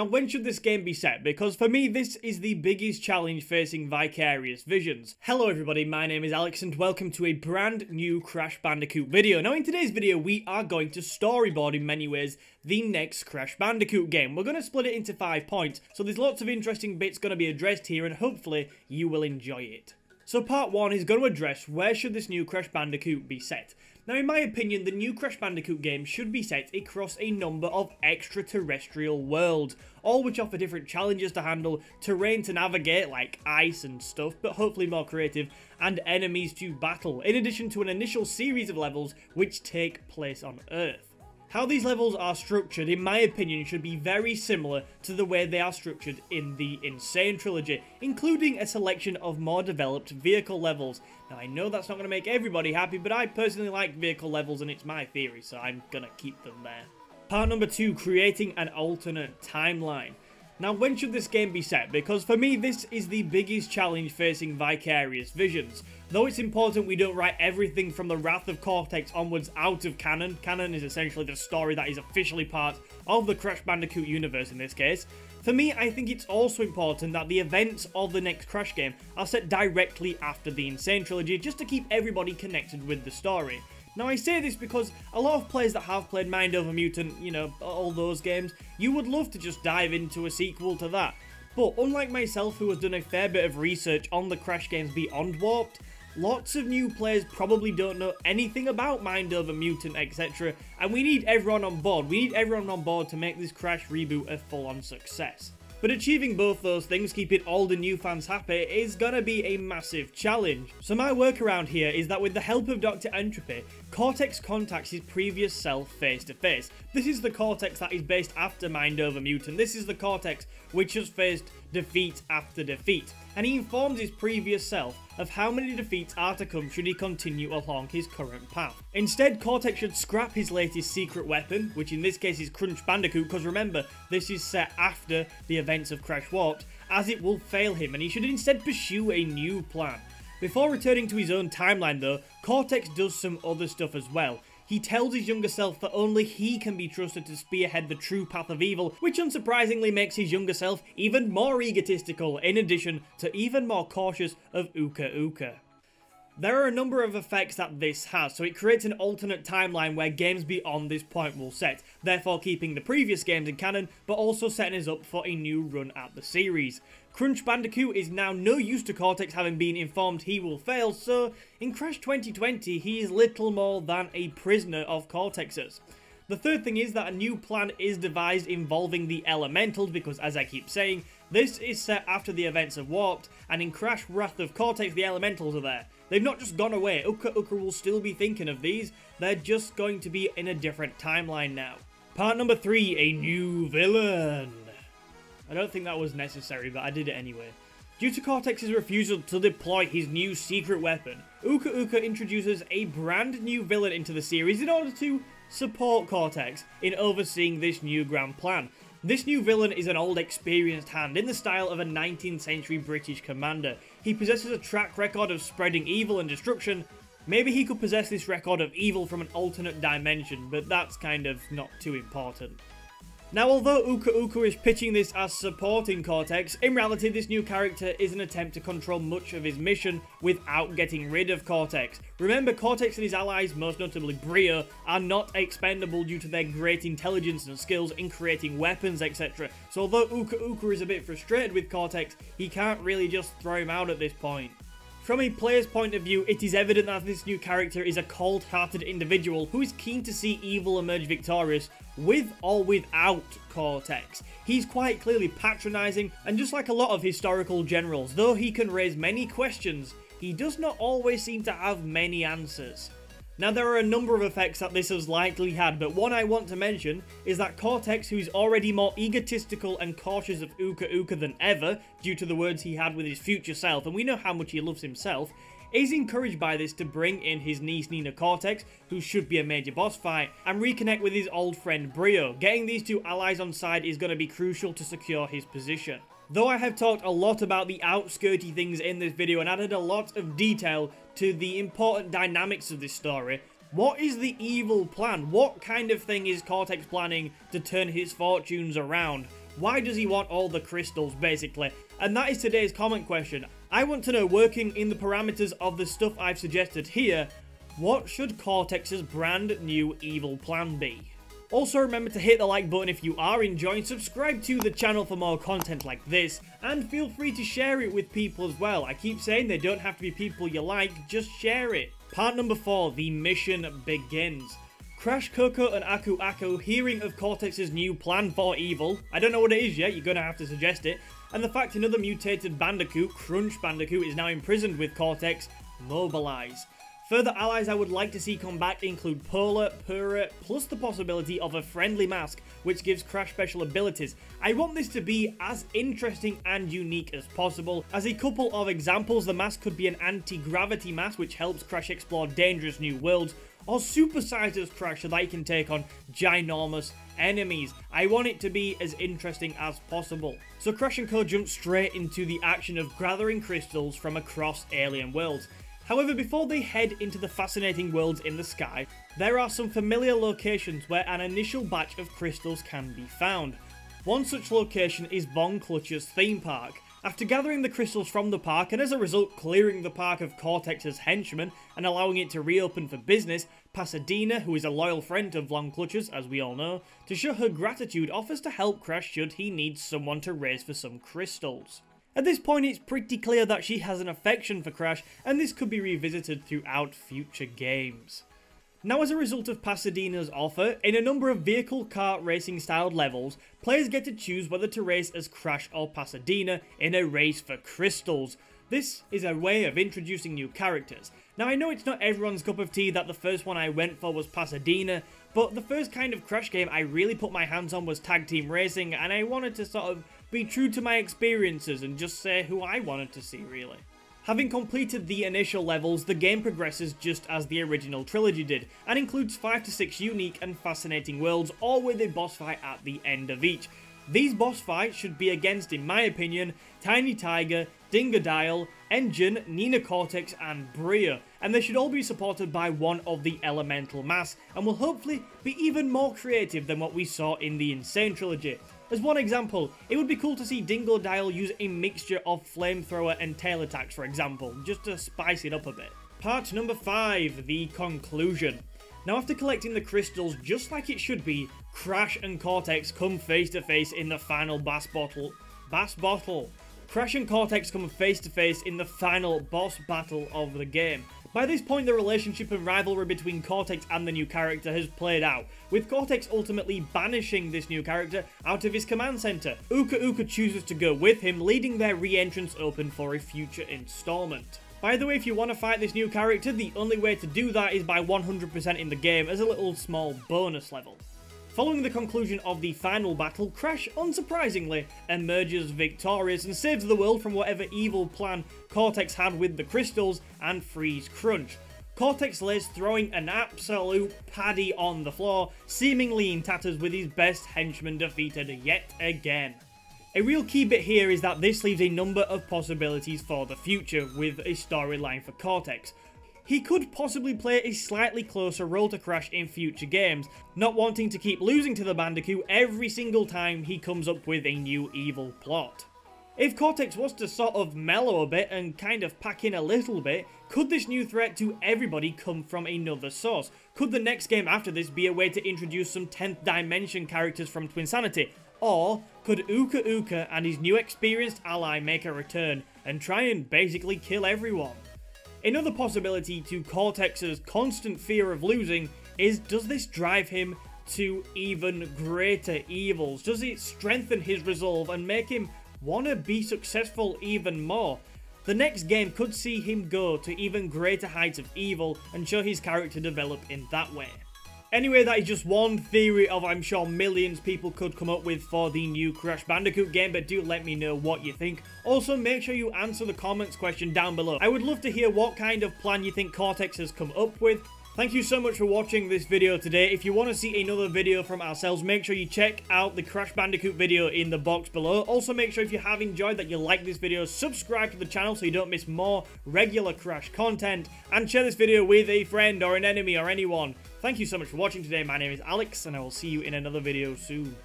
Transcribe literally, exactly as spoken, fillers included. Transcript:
And when should this game be set? Because for me, this is the biggest challenge facing Vicarious Visions. Hello everybody, my name is Alex and welcome to a brand new Crash Bandicoot video. Now in today's video, we are going to storyboard in many ways the next Crash Bandicoot game. We're going to split it into five points, so there's lots of interesting bits going to be addressed here and hopefully you will enjoy it. So part one is going to address where should this new Crash Bandicoot be set. Now in my opinion, the new Crash Bandicoot game should be set across a number of extraterrestrial worlds, all which offer different challenges to handle, terrain to navigate like ice and stuff, but hopefully more creative, and enemies to battle, in addition to an initial series of levels which take place on Earth. How these levels are structured, in my opinion, should be very similar to the way they are structured in the Insane Trilogy, including a selection of more developed vehicle levels. Now, I know that's not going to make everybody happy, but I personally like vehicle levels and it's my theory, so I'm going to keep them there. Part number two, creating an alternate timeline. Now, when should this game be set? Because for me, this is the biggest challenge facing Vicarious Visions. Though it's important we don't write everything from the Wrath of Cortex onwards out of canon. Canon is essentially the story that is officially part of the Crash Bandicoot universe in this case. For me, I think it's also important that the events of the next Crash game are set directly after the Insane Trilogy, just to keep everybody connected with the story. Now, I say this because a lot of players that have played Mind Over Mutant, you know, all those games, you would love to just dive into a sequel to that. But unlike myself, who has done a fair bit of research on the Crash games beyond Warped, lots of new players probably don't know anything about Mind Over Mutant, et cetera, and we need everyone on board. We need everyone on board to make this Crash reboot a full-on success. But achieving both those things, keeping all the new fans happy, is gonna be a massive challenge. So my workaround here is that with the help of Doctor N. Tropy, Cortex contacts his previous self face to face. This is the Cortex that is based after Mind Over Mutant. This is the Cortex which has faced defeat after defeat. And he informs his previous self of how many defeats are to come should he continue along his current path. Instead, Cortex should scrap his latest secret weapon, which in this case is Crunch Bandicoot, because remember, this is set after the events of Crash Warped, as it will fail him, and he should instead pursue a new plan. Before returning to his own timeline though, Cortex does some other stuff as well. He tells his younger self that only he can be trusted to spearhead the true path of evil, which unsurprisingly makes his younger self even more egotistical, in addition to even more cautious of Uka Uka. There are a number of effects that this has, so it creates an alternate timeline where games beyond this point will set, therefore keeping the previous games in canon, but also setting us up for a new run at the series. Crunch Bandicoot is now no use to Cortex, having been informed he will fail, so in Crash twenty twenty he is little more than a prisoner of Cortex's. The third thing is that a new plan is devised involving the Elementals, because as I keep saying, this is set after the events of Warped, and in Crash Wrath of Cortex the Elementals are there. They've not just gone away, Uka Uka will still be thinking of these, they're just going to be in a different timeline now. Part number three, a new villain. I don't think that was necessary, but I did it anyway. Due to Cortex's refusal to deploy his new secret weapon, Uka Uka introduces a brand new villain into the series in order to support Cortex in overseeing this new grand plan. This new villain is an old experienced hand in the style of a nineteenth century British commander. He possesses a track record of spreading evil and destruction. Maybe he could possess this record of evil from an alternate dimension, but that's kind of not too important. Now, although Uka Uka is pitching this as supporting Cortex, in reality this new character is an attempt to control much of his mission without getting rid of Cortex. Remember, Cortex and his allies, most notably Brio, are not expendable due to their great intelligence and skills in creating weapons, et cetera. So although Uka Uka is a bit frustrated with Cortex, he can't really just throw him out at this point. From a player's point of view, it is evident that this new character is a cold-hearted individual who is keen to see evil emerge victorious, with or without Cortex. He's quite clearly patronising, and just like a lot of historical generals, though he can raise many questions, he does not always seem to have many answers. Now, there are a number of effects that this has likely had, but one I want to mention is that Cortex, who is already more egotistical and cautious of Uka Uka than ever, due to the words he had with his future self, and we know how much he loves himself, is encouraged by this to bring in his niece Nina Cortex, who should be a major boss fight, and reconnect with his old friend Brio. Getting these two allies on side is going to be crucial to secure his position. Though I have talked a lot about the outskirty things in this video and added a lot of detail to the important dynamics of this story, what is the evil plan? What kind of thing is Cortex planning to turn his fortunes around? Why does he want all the crystals, basically? And that is today's comment question. I want to know, working in the parameters of the stuff I've suggested here, what should Cortex's brand new evil plan be? Also, remember to hit the like button if you are enjoying, subscribe to the channel for more content like this, and feel free to share it with people as well. I keep saying they don't have to be people you like, just share it. Part number four, the mission begins. Crash, Coco, and Aku Aku hearing of Cortex's new plan for evil. I don't know what it is yet, you're gonna have to suggest it. And the fact another mutated Bandicoot, Crunch Bandicoot, is now imprisoned with Cortex, mobilize. Further allies I would like to see come back include Polar, Purra, plus the possibility of a friendly mask, which gives Crash special abilities. I want this to be as interesting and unique as possible. As a couple of examples, the mask could be an anti-gravity mask, which helps Crash explore dangerous new worlds, or supersizes Crash so that he can take on ginormous enemies. I want it to be as interesting as possible. So Crash and Co jump straight into the action of gathering crystals from across alien worlds. However, before they head into the fascinating worlds in the sky, there are some familiar locations where an initial batch of crystals can be found. One such location is Von Clutcher's theme park. After gathering the crystals from the park, and as a result clearing the park of Cortex's henchmen and allowing it to reopen for business, Pasadena, who is a loyal friend of Von Clutcher's, as we all know, to show her gratitude offers to help Crash should he need someone to raise for some crystals. At this point, it's pretty clear that she has an affection for Crash, and this could be revisited throughout future games. Now, as a result of Pasadena's offer, in a number of vehicle kart racing styled levels, players get to choose whether to race as Crash or Pasadena in a race for crystals. This is a way of introducing new characters. Now, I know it's not everyone's cup of tea that the first one I went for was Pasadena, but the first kind of Crash game I really put my hands on was Tag Team Racing, and I wanted to sort of be true to my experiences and just say who I wanted to see, really. Having completed the initial levels, the game progresses just as the original trilogy did, and includes five to six unique and fascinating worlds, all with a boss fight at the end of each. These boss fights should be against, in my opinion, Tiny Tiger, Dingodile, N. Gin, Nina Cortex, and Brio, and they should all be supported by one of the elemental masks, and will hopefully be even more creative than what we saw in the Insane Trilogy. As one example, it would be cool to see Dingodile use a mixture of flamethrower and tail attacks, for example, just to spice it up a bit. Part number five, the conclusion. Now, after collecting the crystals just like it should be, Crash and Cortex come face to face in the final bass bottle. Bass bottle. Crash and Cortex come face to face in the final boss battle of the game. By this point, the relationship and rivalry between Cortex and the new character has played out, with Cortex ultimately banishing this new character out of his command center. Uka Uka chooses to go with him, leading their re-entrance open for a future installment. By the way, if you want to fight this new character, the only way to do that is by one hundred percent in the game as a little small bonus level. Following the conclusion of the final battle, Crash, unsurprisingly, emerges victorious and saves the world from whatever evil plan Cortex had with the crystals and frees Crunch. Cortex lays throwing an absolute paddy on the floor, seemingly in tatters, with his best henchman defeated yet again. A real key bit here is that this leaves a number of possibilities for the future with a storyline for Cortex. He could possibly play a slightly closer role to Crash in future games, not wanting to keep losing to the Bandicoot every single time he comes up with a new evil plot. If Cortex was to sort of mellow a bit and kind of pack in a little bit, could this new threat to everybody come from another source? Could the next game after this be a way to introduce some tenth dimension characters from Twinsanity? Or could Uka Uka and his new experienced ally make a return and try and basically kill everyone? Another possibility to Cortex's constant fear of losing is, does this drive him to even greater evils? Does it strengthen his resolve and make him want to be successful even more? The next game could see him go to even greater heights of evil and show his character develop in that way. Anyway, that is just one theory of, I'm sure, millions people could come up with for the new Crash Bandicoot game, but do let me know what you think. Also, make sure you answer the comments question down below. I would love to hear what kind of plan you think Cortex has come up with. Thank you so much for watching this video today. If you want to see another video from ourselves, make sure you check out the Crash Bandicoot video in the box below. Also, make sure if you have enjoyed that you like this video, subscribe to the channel so you don't miss more regular Crash content, and share this video with a friend or an enemy or anyone. Thank you so much for watching today. My name is Alex, and I will see you in another video soon.